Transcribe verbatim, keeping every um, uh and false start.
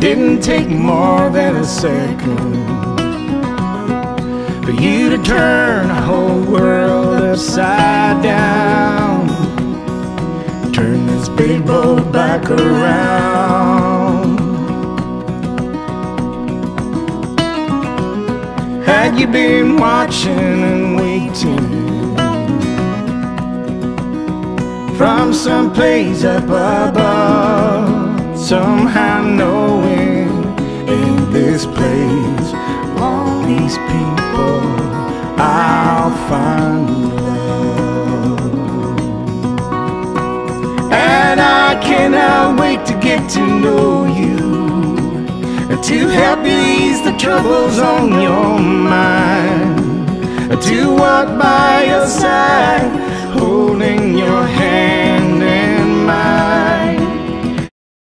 Didn't take more than a second for you to turn the whole world upside down. Turn this big boat back around. Had you been watching and waiting from someplace up above, somehow knowing in this place, all these people, I'll find love. And I cannot wait to get to know you, to help you ease the troubles on your mind, to walk by your side, holding your hand in mine.